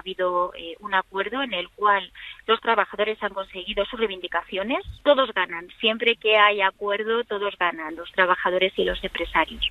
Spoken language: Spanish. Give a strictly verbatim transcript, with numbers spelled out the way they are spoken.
ha habido eh, un acuerdo en el cual los trabajadores han conseguido sus reivindicaciones. Todos ganan. Siempre que hay acuerdo, todos ganan, los trabajadores y los empresarios.